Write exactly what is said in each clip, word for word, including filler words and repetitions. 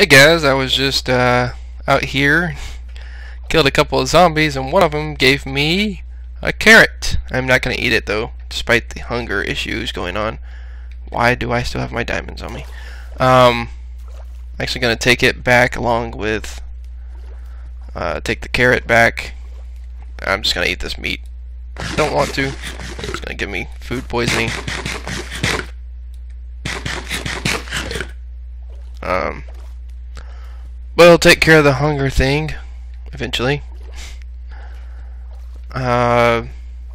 Hey guys, I was just uh, out here, killed a couple of zombies, and one of them gave me a carrot. I'm not going to eat it though, despite the hunger issues going on. Why do I still have my diamonds on me? Um, I'm actually going to take it back along with, uh, take the carrot back. I'm just going to eat this meat. Don't want to. It's going to give me food poisoning. Um, but it'll take care of the hunger thing eventually. Uh,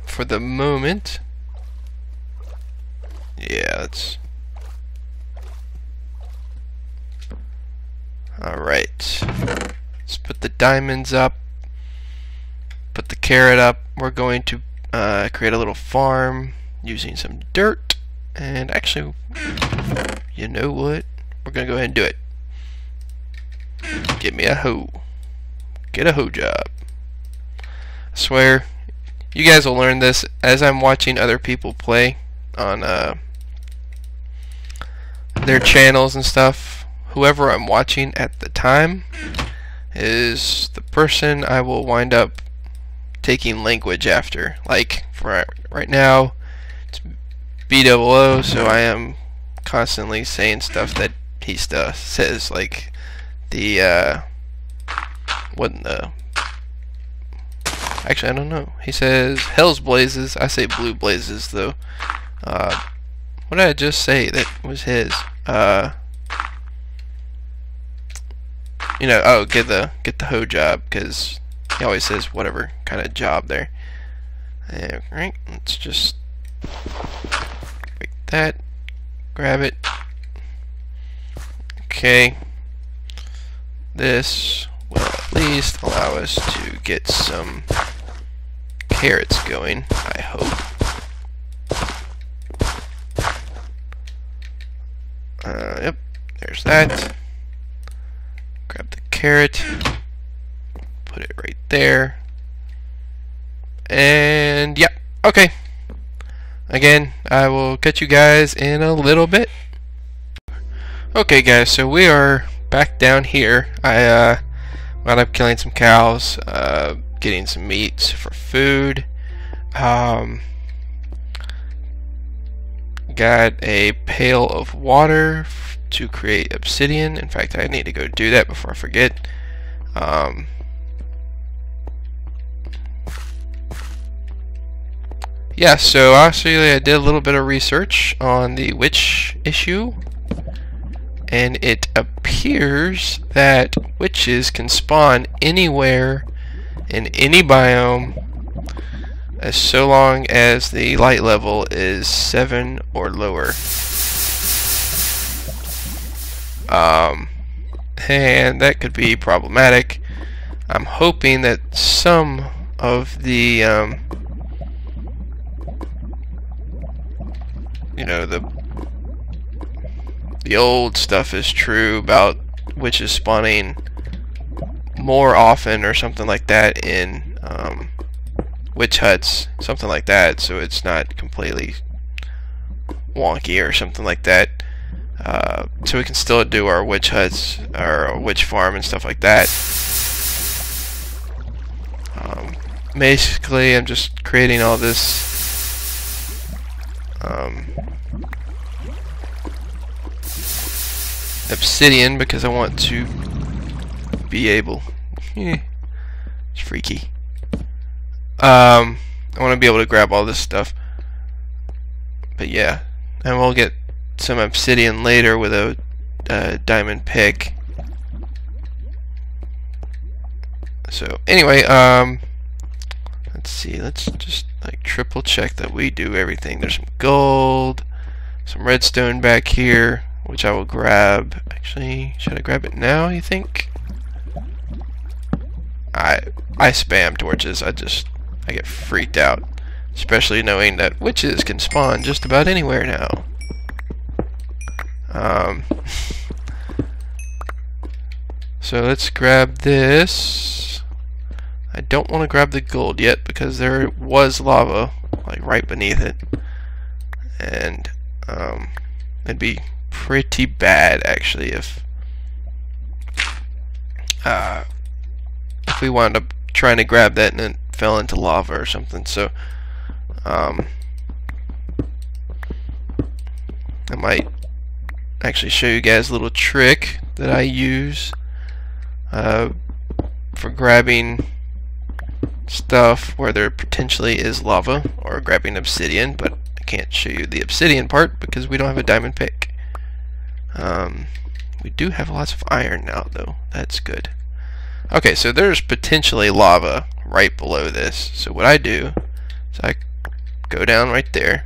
for the moment, yeah, that's all right. Let's put the diamonds up. Put the carrot up. We're going to uh, create a little farm using some dirt. And actually, you know what? We're gonna go ahead and do it. Get me a hoe. Get a hoe job. I swear, you guys will learn this as I'm watching other people play on uh, their channels and stuff. Whoever I'm watching at the time is the person I will wind up taking language after. Like for right now, it's B Double O, so I am constantly saying stuff that he stuff says, like the uh, what in the actually I don't know. He says hell's blazes. I say blue blazes though. Uh, what did I just say? That was his. Uh, you know. Oh, get the get the hoe job, because he always says whatever kind of job there. All right. Let's just break that. Grab it. Okay. This will at least allow us to get some carrots going, I hope. Uh, yep, there's that. Grab the carrot. Put it right there. And yep, yeah, okay. Again, I will catch you guys in a little bit. Okay guys, so we are back down here. I uh, wound up killing some cows, uh, getting some meats for food. Um, got a pail of water to create obsidian. In fact, I need to go do that before I forget. Um, Yeah, so actually I did a little bit of research on the witch issue, and it appears that witches can spawn anywhere in any biome as so long as the light level is seven or lower. Um, and that could be problematic. I'm hoping that some of the um, you know, the the old stuff is true about witches spawning more often or something like that in um, witch huts, something like that, so it's not completely wonky or something like that. Uh, so we can still do our witch huts, our witch farm and stuff like that. Um, basically, I'm just creating all this Um, obsidian because I want to be able eh, it's freaky um, I want to be able to grab all this stuff, but yeah, and we'll get some obsidian later with a uh, diamond pick. So anyway, um, let's see, let's just like triple check that we do everything. There's some gold, some redstone back here, which I will grab. Actually, should I grab it now, you think? I I spam torches. I just I get freaked out, especially knowing that witches can spawn just about anywhere now. Um So let's grab this. I don't want to grab the gold yet because there was lava like right beneath it, and um, it'd be pretty bad actually if uh, we wound up trying to grab that and it fell into lava or something. So um, I might actually show you guys a little trick that I use uh, for grabbing stuff where there potentially is lava, or grabbing obsidian, but I can't show you the obsidian part because we don't have a diamond pick. Um, we do have lots of iron now though, that's good. Okay, so there's potentially lava right below this, so what I do is I go down right there,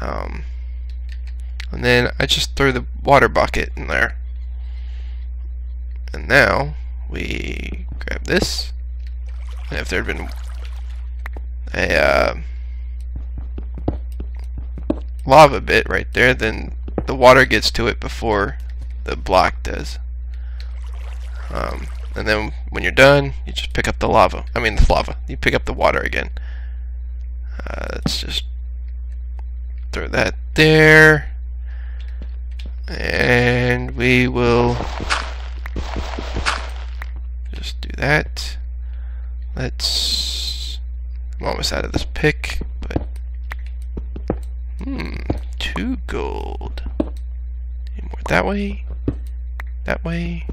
um, and then I just throw the water bucket in there, and now we grab this. And if there had been a uh, lava bit right there, then the water gets to it before the block does. Um, and then when you're done, you just pick up the lava. I mean, the lava. You pick up the water again. Uh, let's just throw that there. And we will just do that. Let's, I'm almost out of this pick, but, hmm, two gold. Any more that way? That way?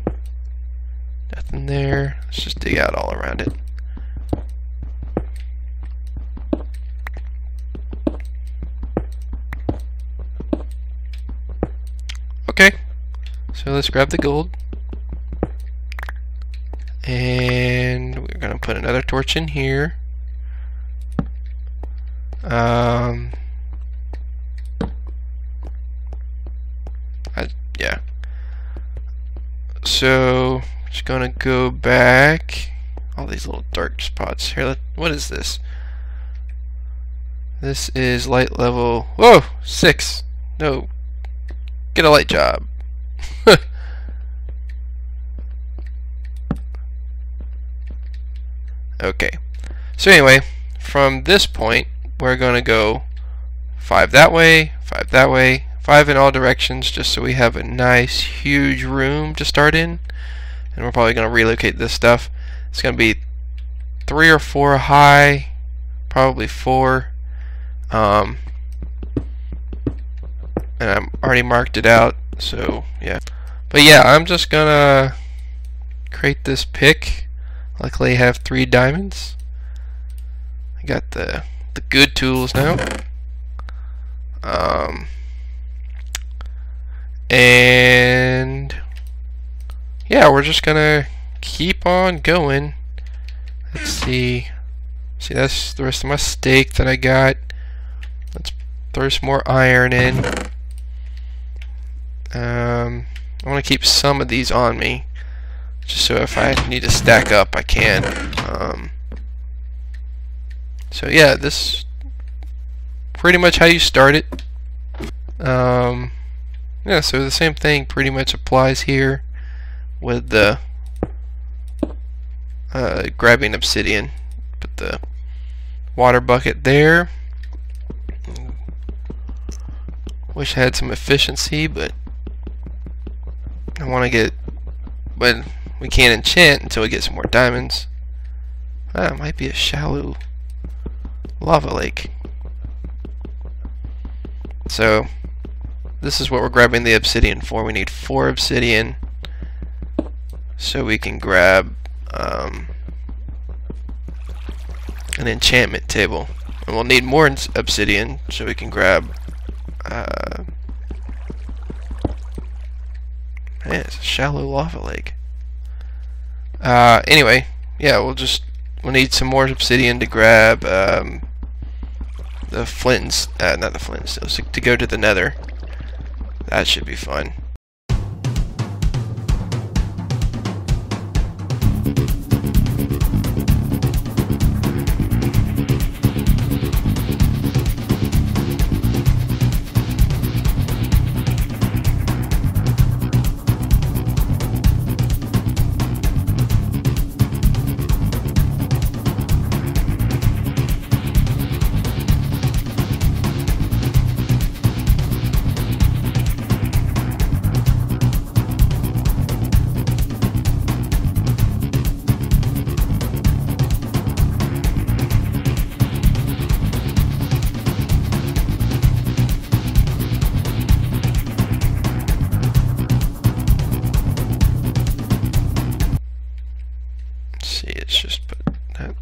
Nothing there. Let's just dig out all around it. Okay, so let's grab the gold. And we're going to put another torch in here. Um, I, yeah. So, just going to go back. All these little dark spots here. Let, what is this? This is light level. Whoa! Six! No. Get a light job. Okay, so anyway, from this point we're gonna go five that way, five that way, five in all directions, just so we have a nice huge room to start in. And we're probably gonna relocate this stuff. It's gonna be three or four high, probably four, um, and I'm already marked it out, so yeah. But yeah, I'm just gonna create this pick. Luckily I have three diamonds. I got the the good tools now. Um, and yeah, we're just gonna keep on going. Let's see. See, that's the rest of my steak that I got. Let's throw some more iron in. Um, I want to keep some of these on me, just so if I need to stack up I can. Um, so yeah, this pretty much how you start it. Um, yeah, so the same thing pretty much applies here with the uh, grabbing obsidian. Put the water bucket there. Wish I had some efficiency, but I want to get, but we can't enchant until we get some more diamonds. Ah, it might be a shallow lava lake. So this is what we're grabbing the obsidian for. We need four obsidian so we can grab um, an enchantment table. And we'll need more obsidian so we can grab... Uh, man, it's a shallow lava lake. Uh, anyway, yeah, we'll just we'll need some more obsidian to grab um, the flint, uh, not the flint, so to go to the nether. That should be fun.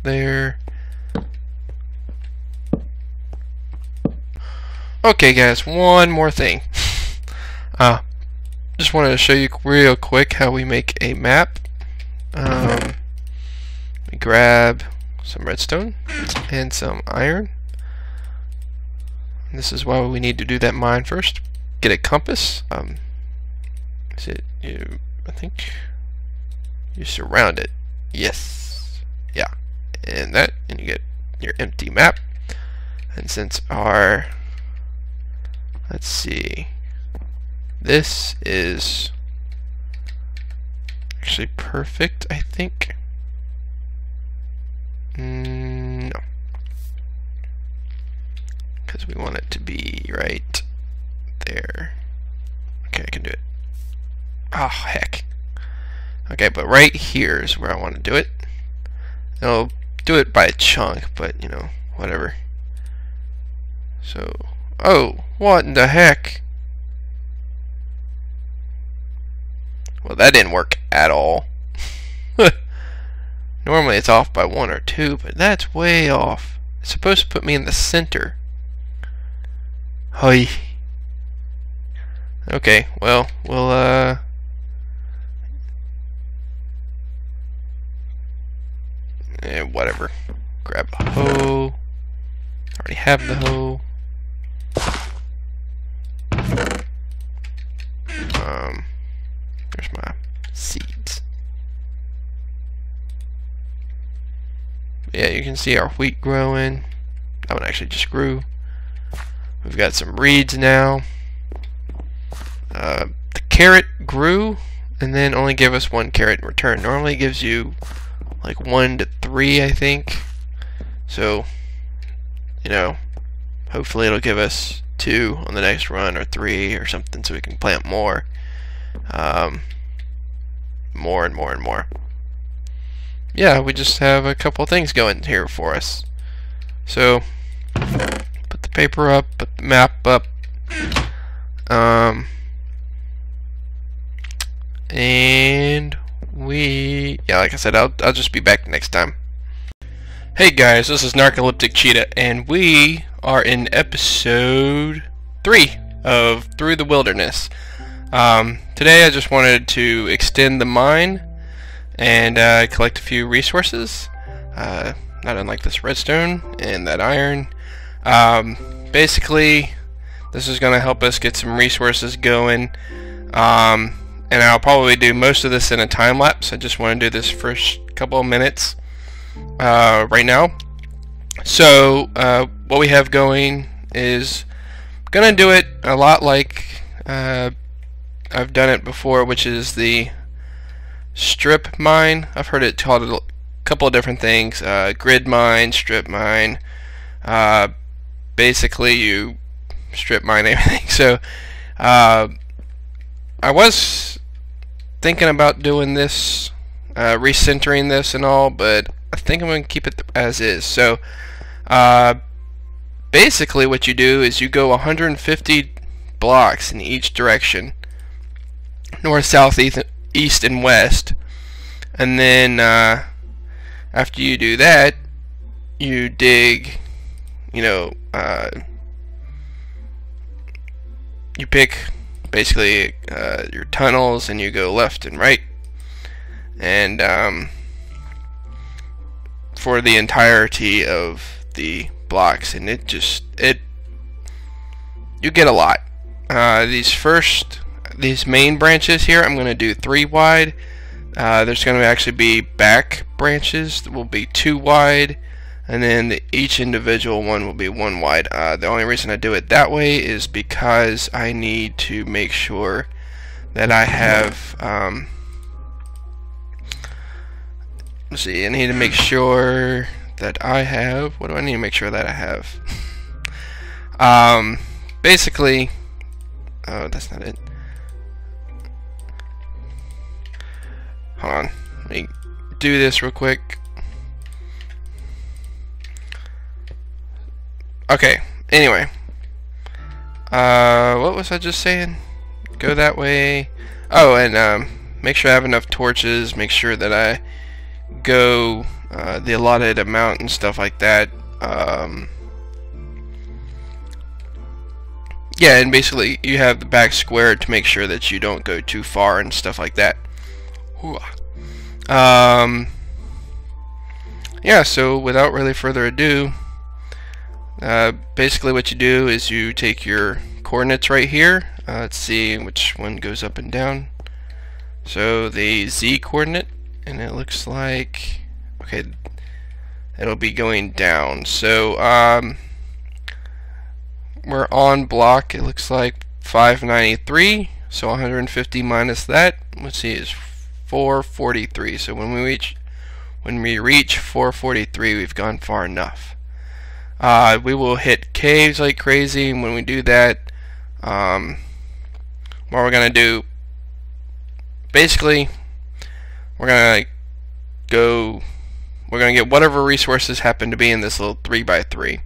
there. Okay guys, one more thing. Uh, just wanted to show you real quick how we make a map. Um, let me grab some redstone and some iron. This is why we need to do that mine first. Get a compass. Um, is it you? I think you surround it. Yes. Yeah. And that, and you get your empty map. And since our, let's see, this is actually perfect, I think. Mm, no. Because we want it to be right there. Okay, I can do it. Oh, heck. Okay, but right here is where I want to do it. I'll do it by chunk, but, you know, whatever. So, oh, what in the heck? Well, that didn't work at all. Normally it's off by one or two, but that's way off. It's supposed to put me in the center. Hi. Okay, well, we'll, uh... Eh, whatever. Grab a hoe. I already have the hoe. Um... There's my seeds. Yeah, you can see our wheat growing. That one actually just grew. We've got some reeds now. Uh, the carrot grew and then only gave us one carrot in return. Normally it gives you like one to three, I think. So, you know, hopefully it'll give us two on the next run or three or something so we can plant more. Um, more and more and more. Yeah, we just have a couple things going here for us. So, put the paper up, put the map up, um, and we, yeah, like I said, I'll, I'll just be back next time. Hey guys, this is Narcoleptic Cheetah, and we are in episode three of Through the Wilderness. Um, today I just wanted to extend the mine and uh, collect a few resources, uh, not unlike this redstone and that iron. Um, basically, this is going to help us get some resources going, um, and I'll probably do most of this in a time lapse. I just want to do this first couple of minutes uh, right now. So uh, what we have going is going to do it a lot like uh, I've done it before, which is the strip mine. I've heard it called a couple of different things, uh, grid mine, strip mine. Uh, basically you strip mine everything. So uh, I was thinking about doing this, uh, recentering this and all, but I think I'm going to keep it as is. So uh, basically what you do is you go one hundred fifty blocks in each direction. North, south, east, and west, and then uh, after you do that, you dig. You know, uh, you pick basically uh, your tunnels, and you go left and right, and um, for the entirety of the blocks, and it just it you get a lot. Uh, these first. These main branches here, I'm going to do three wide. Uh, there's going to actually be back branches that will be two wide, and then the, each individual one will be one wide. Uh, the only reason I do it that way is because I need to make sure that I have. Um, let's see. I need to make sure that I have. What do I need to make sure that I have? um, basically, oh, that's not it. Hold on, let me do this real quick. Okay, anyway. Uh, what was I just saying? Go that way. Oh, and um, make sure I have enough torches. Make sure that I go uh, the allotted amount and stuff like that. Um, yeah, and basically you have the back square to make sure that you don't go too far and stuff like that. Um, yeah, so without really further ado, uh, basically what you do is you take your coordinates right here. Uh, let's see which one goes up and down. So the Z coordinate, and it looks like, okay, it'll be going down. So um, we're on block, it looks like five ninety-three, so one hundred fifty minus that, let's see, is four forty-three. So when we reach when we reach four forty-three, we've gone far enough. Uh, we will hit caves like crazy, and when we do that, um, what we're gonna do, basically, we're gonna go. We're gonna get whatever resources happen to be in this little three by three,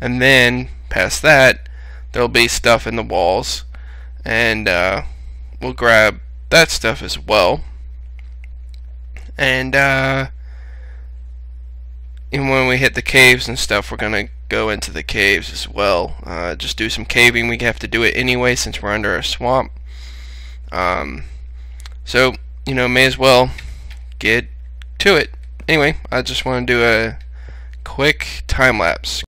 and then past that, there'll be stuff in the walls, and uh, we'll grab that stuff as well. And uh, and when we hit the caves and stuff, we're gonna go into the caves as well. Uh, just do some caving. We have to do it anyway since we're under a swamp. Um, so you know, may as well get to it. Anyway, I just want to do a quick time lapse.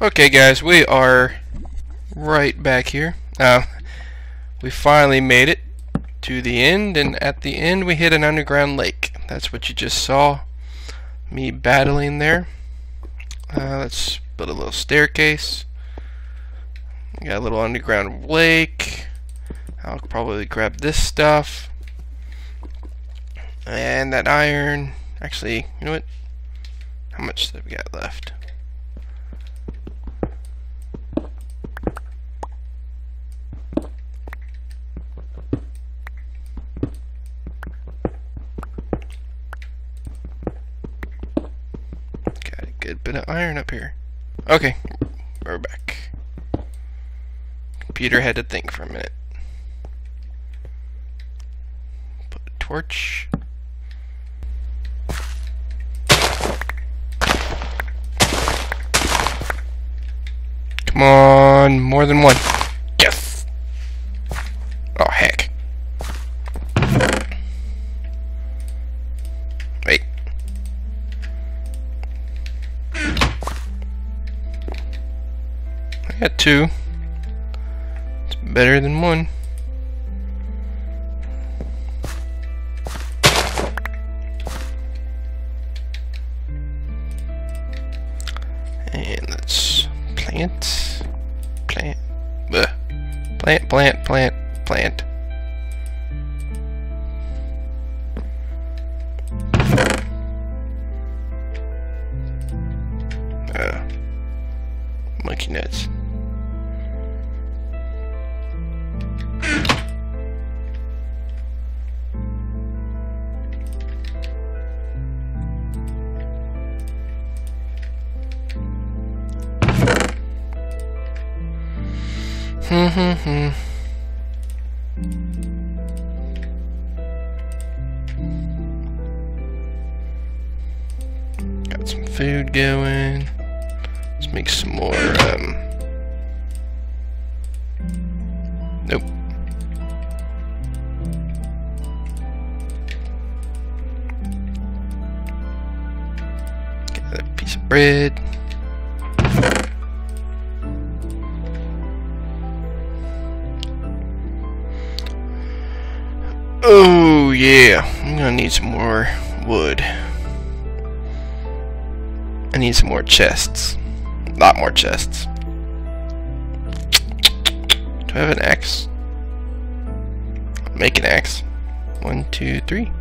Okay guys, we are right back here. Uh, we finally made it to the end, and at the end we hit an underground lake. That's what you just saw me battling there. Uh, let's build a little staircase. We got a little underground lake. I'll probably grab this stuff. And that iron. Actually, you know what? How much do we got left? Bit of iron up here. Okay, we're back. Computer had to think for a minute. Put a torch. Come Come on, more than one. Yes! Oh, heck. Wait. I got two. It's better than one. Plant, plant, bleh. plant, plant, plant, plant. Uh, monkey nuts. Mm-hmm. Got some food going. Let's make some more. Um... Nope. Got a piece of bread. Oh yeah, I'm gonna need some more wood. I need some more chests. A lot more chests. Do I have an axe? I'll make an axe. One, two, three.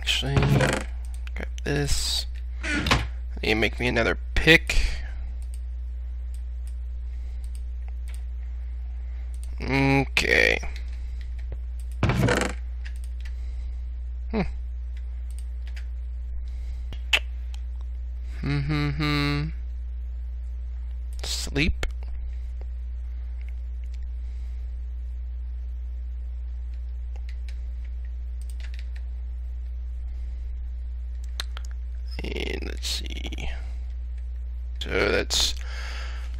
Actually, grab this. I need to make me another pick. Okay. Hmm. Hmm, hmm, hmm. Sleep. So that's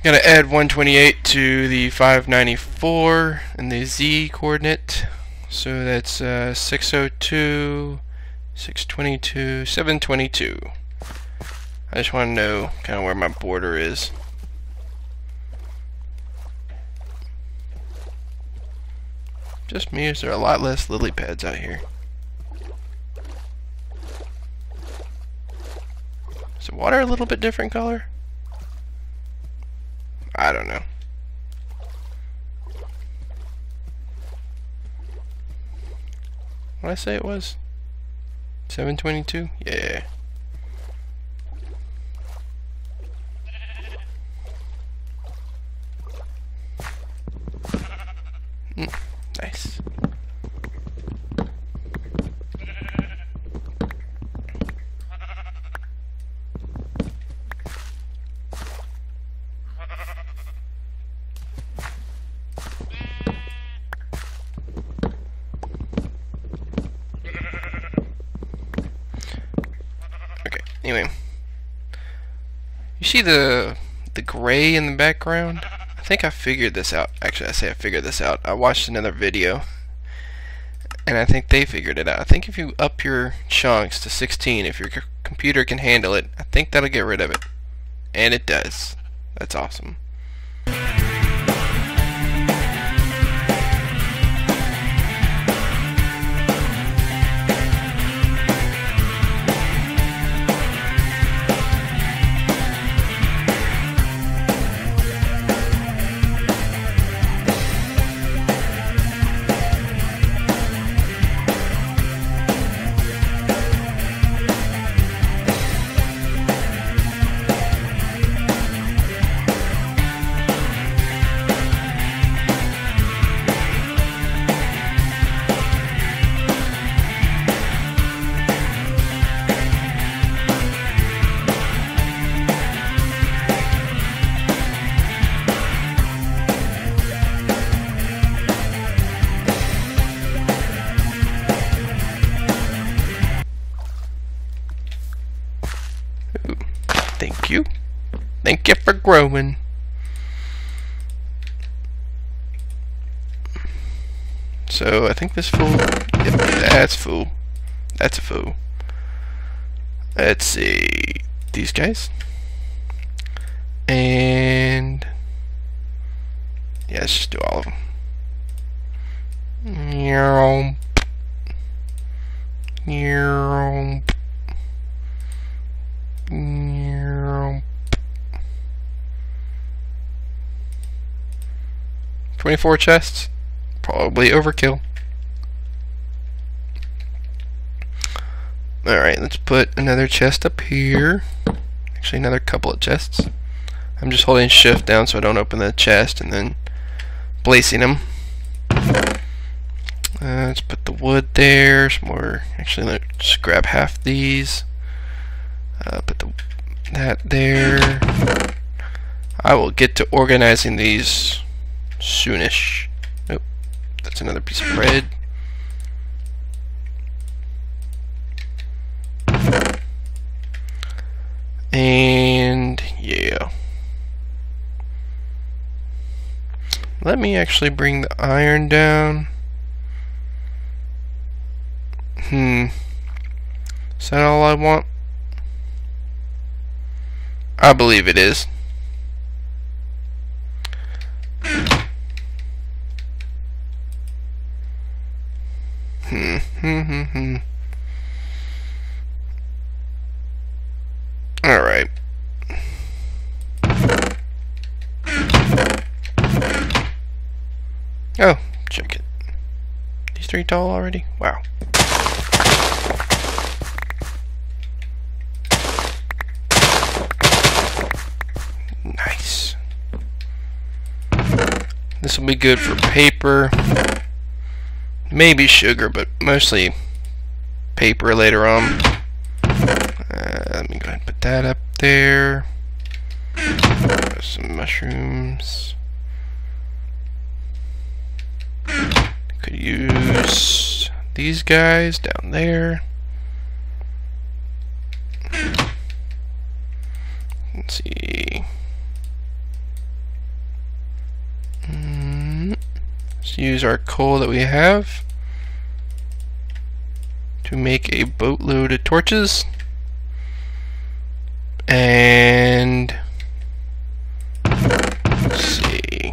gonna add one twenty-eight to the five ninety-four and the Z coordinate. So that's uh, six oh two, six twenty-two, seven twenty-two. I just want to know kind of where my border is. Just me, is there a lot less lily pads out here? Is the water a little bit different color? I don't know. What did I say it was? seven twenty-two? Yeah. Mm, nice. Anyway, you see the the gray in the background? I think I figured this out. Actually, I say I figured this out. I watched another video, and I think they figured it out. I think if you up your chunks to sixteen, if your computer can handle it, I think that'll get rid of it. And it does. That's awesome. Thank you for growing. So I think this fool. Yep, that's fool. That's a fool. Let's see these guys. And yeah, let's just do all of them. Meow. Meow. Meow. twenty-four chests. Probably overkill. Alright, let's put another chest up here. Actually, another couple of chests. I'm just holding shift down so I don't open the chest and then placing them. Uh, let's put the wood there. Some more. Actually, let's grab half these. Uh, put the, that there. I will get to organizing these soonish. That's another piece of bread. And yeah. Let me actually bring the iron down. Hmm. Is that all I want? I believe it is. Hmm, hmm, hmm, hmm. Alright. Oh, check it. These three tall already? Wow. Nice. This will be good for paper. Maybe sugar, but mostly paper later on. Uh, let me go ahead and put that up there. Put some mushrooms. Could use these guys down there. Let's see. Mm. Let's use our coal that we have to make a boatload of torches, and let's see,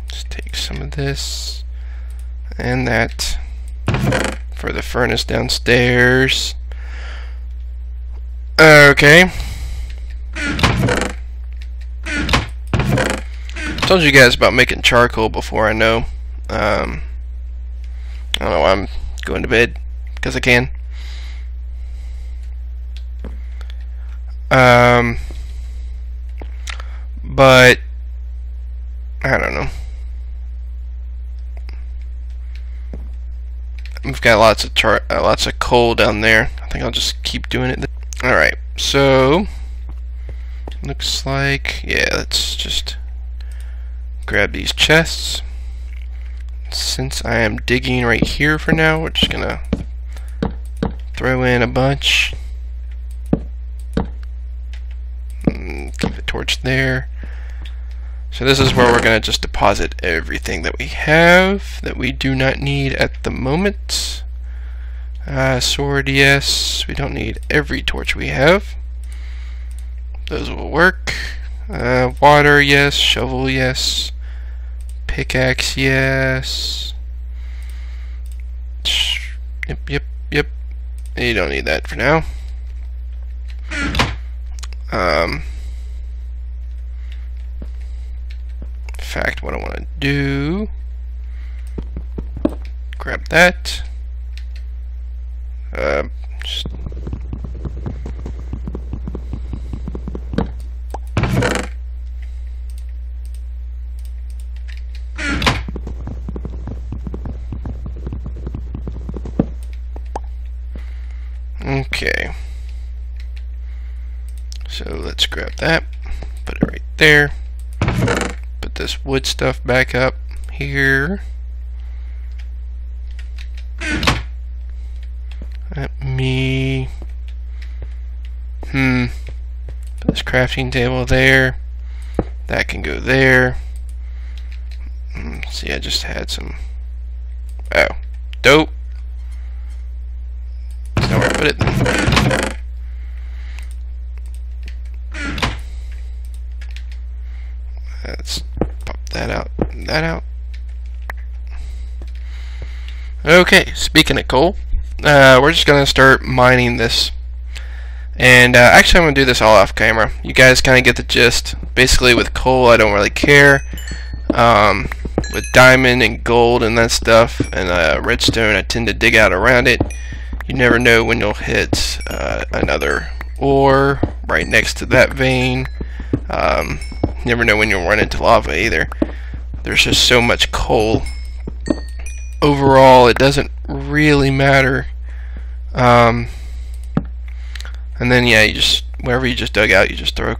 let's take some of this and that for the furnace downstairs. Okay, told you guys about making charcoal before. I know, um, I don't know why I'm going to bed, because I can. Um, but I don't know. We've got lots of char uh, lots of coal down there. I think I'll just keep doing it. All right. So looks like, yeah. Let's just grab these chests. Since I am digging right here for now, we're just gonna throw in a bunch. Keep the torch there. So this is where we're going to just deposit everything that we have that we do not need at the moment. Uh, sword, yes. We don't need every torch we have. Those will work. Uh, water, yes. Shovel, yes. Pickaxe, yes. Yep, yep, yep. You don't need that for now. Um, in fact, what I want to do, grab that. Uh, just okay. So let's grab that, put it right there, put this wood stuff back up here. Let me, hmm, Put this crafting table there. That can go there. See, I just had some. Oh, dope. That's not where I put it then. Let's pop that out, that out. Okay, speaking of coal, uh, we're just gonna start mining this. And uh, actually, I'm gonna do this all off camera. You guys kind of get the gist. Basically, with coal, I don't really care. Um, with diamond and gold and that stuff, and uh, redstone, I tend to dig out around it. You never know when you'll hit uh, another ore right next to that vein. Um, never know when you'll run into lava either. There's just so much coal. Overall, it doesn't really matter. Um, and then yeah, you just wherever you just dug out, you just throw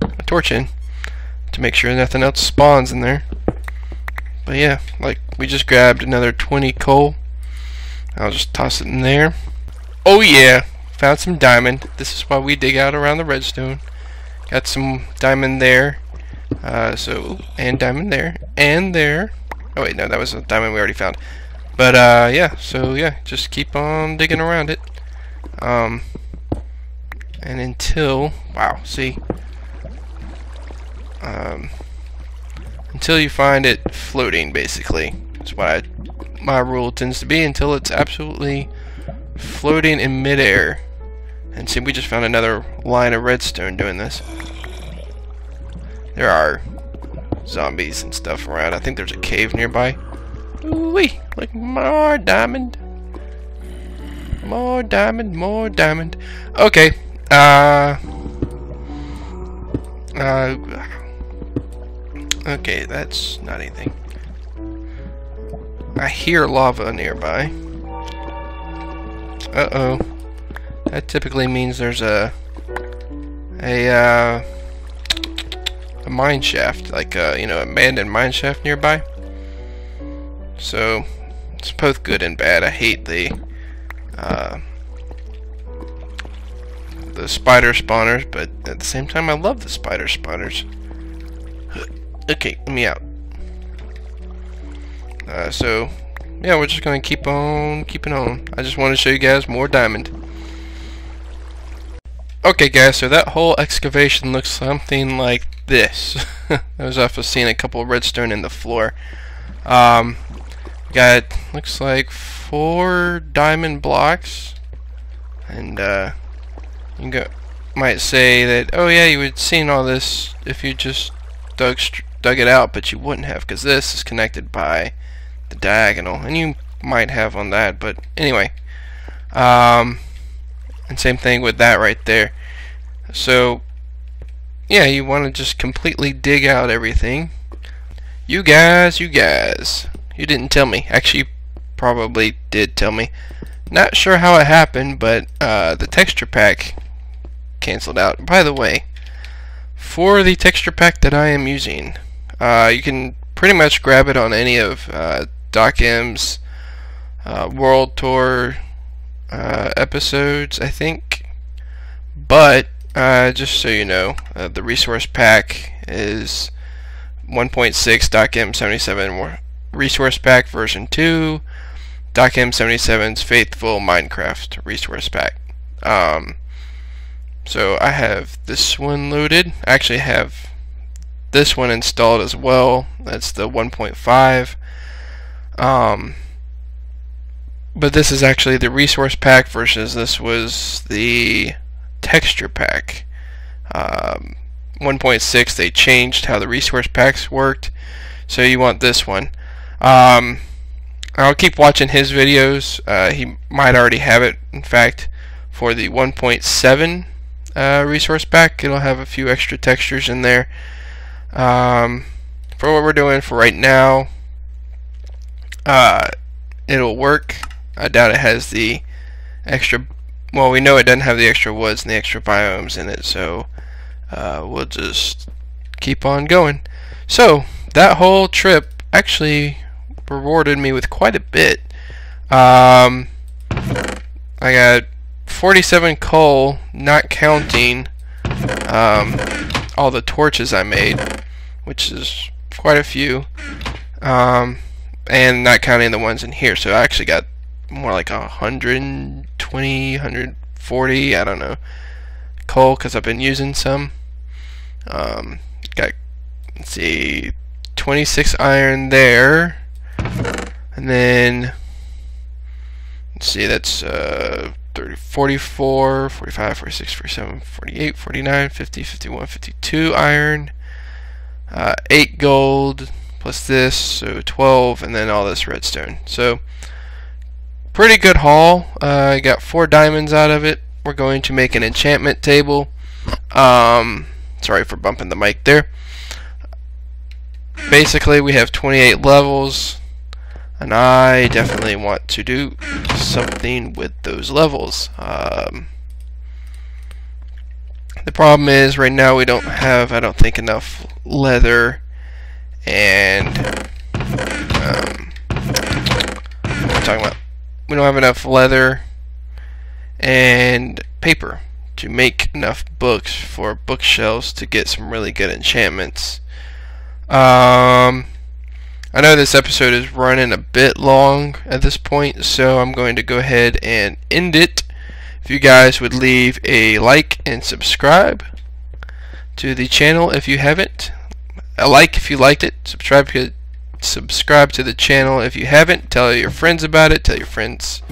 a torch in to make sure nothing else spawns in there. But yeah, like we just grabbed another twenty coal. I'll just toss it in there. Oh yeah, found some diamond. This is why we dig out around the redstone. Got some diamond there. Uh, so and diamond there and there. Oh wait, no, that was a diamond we already found. But uh, yeah, so yeah, just keep on digging around it. Um, and until wow, see, um, until you find it floating, basically. That's what I, my rule tends to be, until it's absolutely floating in midair. And see, we just found another line of redstone doing this. There are zombies and stuff around. I think there's a cave nearby. Ooh-wee! Like more diamond. More diamond, more diamond. Okay. Uh. Uh. Okay, that's not anything. I hear lava nearby. Uh-oh. That typically means there's a... A, uh... a mine shaft, like uh, you know, abandoned mine shaft nearby. So it's both good and bad. I hate the uh, the spider spawners, but at the same time, I love the spider spawners. Okay, let me out. Uh, so yeah, we're just gonna keep on keeping on. I just want to show you guys more diamond. Okay guys, so that whole excavation looks something like this. I was off of seeing a couple of redstone in the floor. Um, got, looks like four diamond blocks. And uh, you go, might say that, oh yeah, you would have seen all this if you just dug, dug it out, but you wouldn't have, because this is connected by the diagonal. And you might have on that, but anyway. Um, and same thing with that right there. So yeah, you want to just completely dig out everything. You guys, you guys, you didn't tell me. Actually, you probably did tell me. Not sure how it happened, but uh, the texture pack canceled out. By the way, for the texture pack that I am using, uh, you can pretty much grab it on any of uh, Doc M's uh, World Tour Uh, episodes, I think, but uh, just so you know, uh, the resource pack is one point six Doc M seventy-seven resource pack version two, Doc M seventy-seven's Faithful Minecraft resource pack. Um, so I have this one loaded. I actually have this one installed as well. That's the one point five. Um, But this is actually the resource pack versus this was the texture pack. Um, one point six, they changed how the resource packs worked, so you want this one. Um, I'll keep watching his videos. Uh, he might already have it. In fact, for the one point seven uh, resource pack, it'll have a few extra textures in there. Um, for what we're doing for right now, uh, it'll work. I doubt it has the extra, well, we know it doesn't have the extra woods and the extra biomes in it, so uh, we'll just keep on going. So that whole trip actually rewarded me with quite a bit. Um, I got forty-seven coal, not counting um, all the torches I made, which is quite a few, um, and not counting the ones in here. So I actually got more like one hundred twenty, one hundred forty, I don't know, coal, because I've been using some. Um, got, let's see, twenty-six iron there, and then, let's see, that's uh, thirty, forty-four, forty-five, forty-six, forty-seven, forty-eight, forty-nine, fifty, fifty-one, fifty-two iron, uh, eight gold, plus this, so twelve, and then all this redstone. So, pretty good haul. uh, I got four diamonds out of it. We're going to make an enchantment table. Um, sorry for bumping the mic there. Basically, we have twenty-eight levels, and I definitely want to do something with those levels. Um, the problem is right now we don't have, I don't think, enough leather and um, what am I talking about? We don't have enough leather and paper to make enough books for bookshelves to get some really good enchantments. Um, I know this episode is running a bit long at this point, so I'm going to go ahead and end it. If you guys would leave a like and subscribe to the channel if you haven't. A like if you liked it. Subscribe if you subscribe to the channel if you haven't. Tell your friends about it. Tell your friends'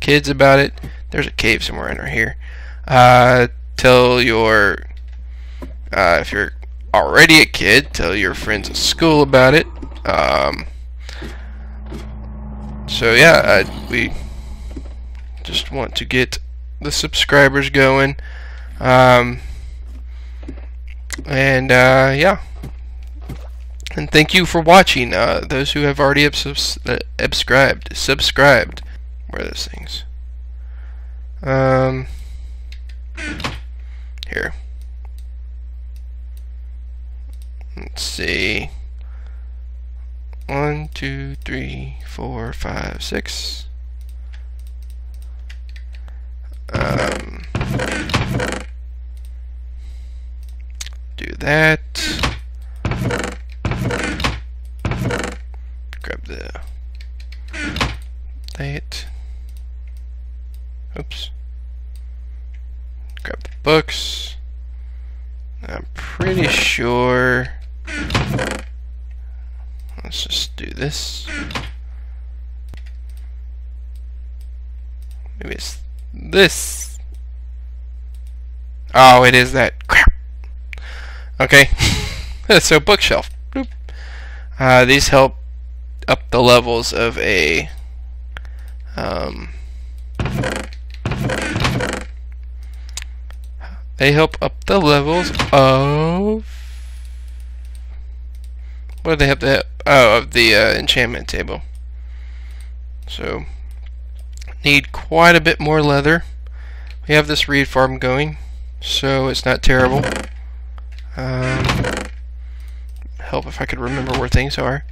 kids about it. There's a cave somewhere in here. Uh, tell your uh, if you're already a kid, tell your friends at school about it. Um, so yeah, I, we just want to get the subscribers going. Um, and uh, yeah. And thank you for watching. Uh, those who have already abs uh, subscribed, subscribed. Where are those things? Um, here. Let's see. One, two, three, four, five, six. Um, do that. Grab the plate. Oops. Grab the books. I'm pretty sure. Let's just do this. Maybe it's this. Oh, it is that. Crap. Okay. So bookshelf. Boop. Uh, these help up the levels of a um, they help up the levels of what do they have to help? Oh, of the uh, enchantment table. So need quite a bit more leather. We have this reed farm going, so it's not terrible. Um, help if I could remember where things are.